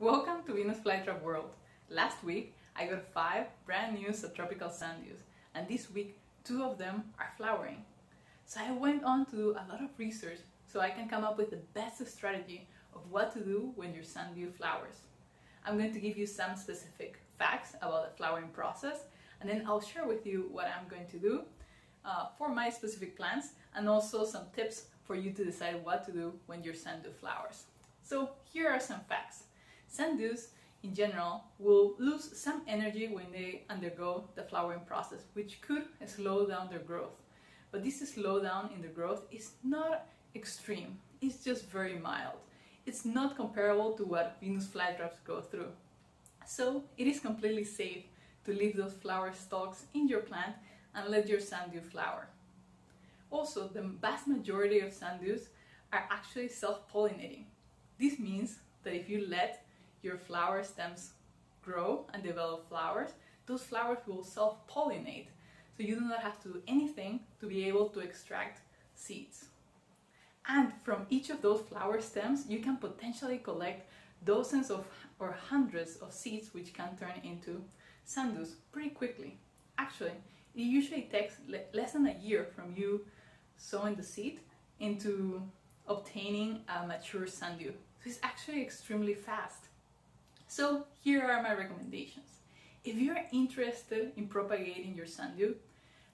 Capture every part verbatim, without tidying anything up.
Welcome to Venus Flytrap World. Last week I got five brand new subtropical sundews, and this week two of them are flowering. So I went on to do a lot of research so I can come up with the best strategy of what to do when your sundew flowers. I'm going to give you some specific facts about the flowering process, and then I'll share with you what I'm going to do uh, for my specific plants, and also some tips for you to decide what to do when your sundew flowers. So here are some facts. Sundews, in general, will lose some energy when they undergo the flowering process, which could slow down their growth. But this slowdown in the growth is not extreme, it's just very mild. It's not comparable to what Venus flytraps go through. So it is completely safe to leave those flower stalks in your plant and let your sundew flower. Also, the vast majority of sundews are actually self-pollinating. This means that if you let your flower stems grow and develop flowers, those flowers will self-pollinate, so you do not have to do anything to be able to extract seeds. And from each of those flower stems, you can potentially collect dozens of or hundreds of seeds, which can turn into sundews pretty quickly. Actually, it usually takes le less than a year from you sowing the seed into obtaining a mature sundew. So it's actually extremely fast. So here are my recommendations. If you're interested in propagating your sundew,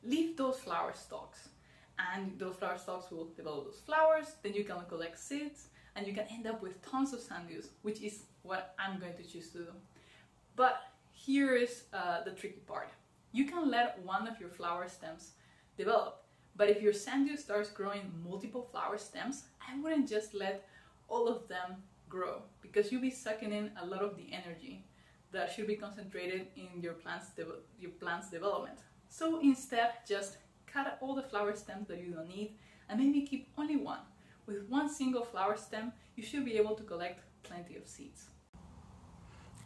leave those flower stalks, and those flower stalks will develop those flowers, then you can collect seeds, and you can end up with tons of sundews, which is what I'm going to choose to do. But here is uh, the tricky part. You can let one of your flower stems develop, but if your sundew starts growing multiple flower stems, I wouldn't just let all of them grow, because you'll be sucking in a lot of the energy that should be concentrated in your plant's, your plant's development. So instead, just cut all the flower stems that you don't need and maybe keep only one. With one single flower stem, you should be able to collect plenty of seeds.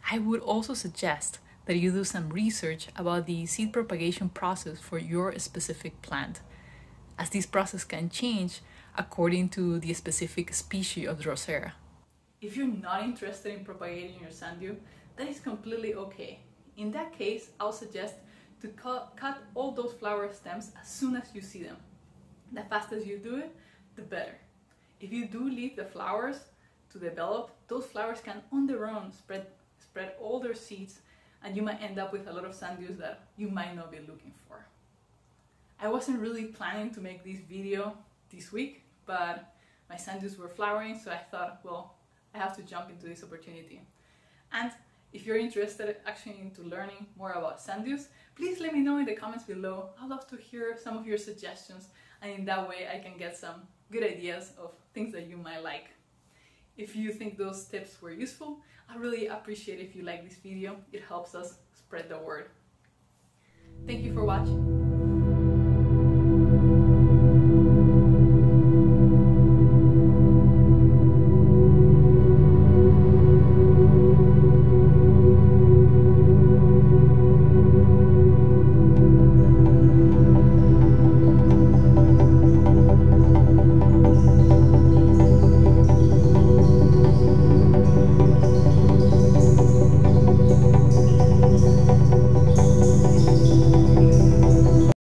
I would also suggest that you do some research about the seed propagation process for your specific plant, as this process can change according to the specific species of Drosera. If you're not interested in propagating your sundew, that is completely okay. In that case, I'll suggest to cut, cut all those flower stems as soon as you see them. The faster you do it, the better. If you do leave the flowers to develop, those flowers can on their own spread, spread all their seeds, and you might end up with a lot of sundews that you might not be looking for. I wasn't really planning to make this video this week, but my sundews were flowering, so I thought, well, I have to jump into this opportunity. And if you're interested actually into learning more about sundews, please let me know in the comments below. I'd love to hear some of your suggestions, and in that way I can get some good ideas of things that you might like. If you think those tips were useful, I really appreciate if you like this video. It helps us spread the word. Thank you for watching.